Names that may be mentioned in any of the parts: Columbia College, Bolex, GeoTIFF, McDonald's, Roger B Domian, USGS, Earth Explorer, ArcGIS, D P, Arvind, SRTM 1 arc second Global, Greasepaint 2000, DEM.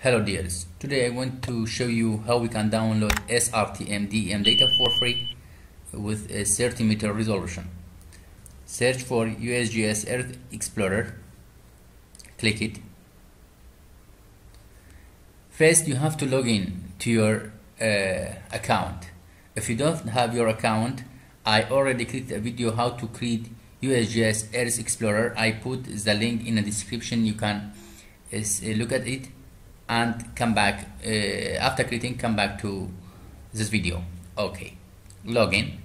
Hello dears, today I want to show you how we can download SRTM DEM data for free with a 30 meter resolution. Search for USGS Earth Explorer, click it. First you have to log in to your account. If you don't have your account, I already created a video how to create USGS Earth Explorer. I put the link in the description, you can look at it and come back after creating, come back to this video. Okay, login.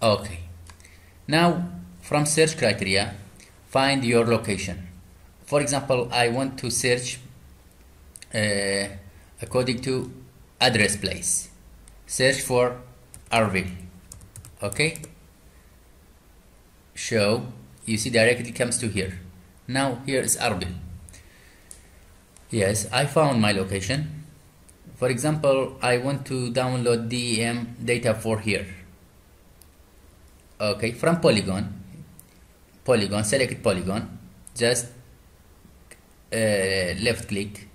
Okay, now from search criteria find your location. For example, I want to search according to address place. Search for Arvind. Okay, show, you see directly comes to here. Now here is Arvind. Yes, I found my location. For example, I want to download DEM data for here. Okay, from polygon, select polygon, just left click.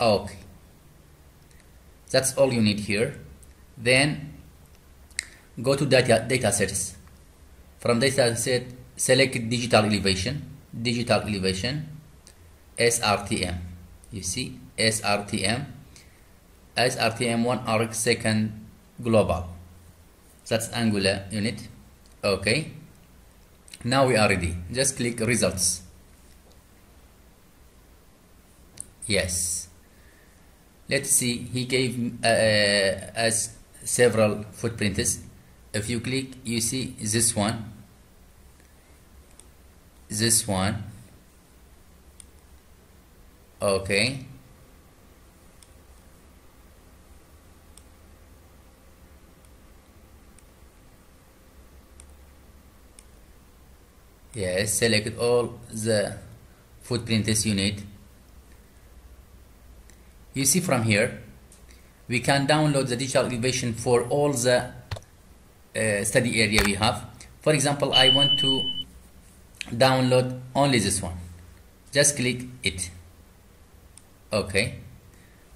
Okay, that's all you need here. Then go to datasets. From dataset, select digital elevation, SRTM. You see SRTM 1 arc second Global. That's angular unit. Okay, now we are ready. Just click results. Yes, let's see. He gave us several footprints. If you click, you see this one. This one. Okay, yes, select all the footprints you need. You see from here we can download the digital elevation for all the study area we have. For example, I want to download only this one. Just click it. Okay,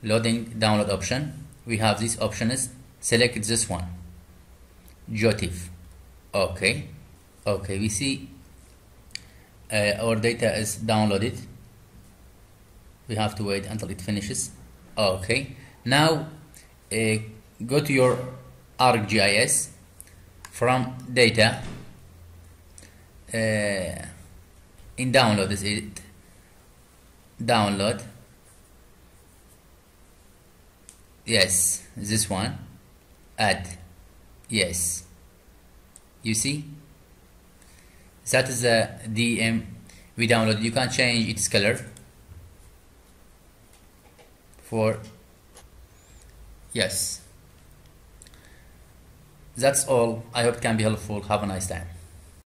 loading download option. We have this option is select this one, GeoTIFF. Okay, okay, we see our data is downloaded. We have to wait until it finishes. Okay, now go to your ArcGIS. From data, in download is it, download, yes, this one, add, yes, you see that is the DEM we downloaded. You can change its color for, yes, that's all. I hope it can be helpful. Have a nice time.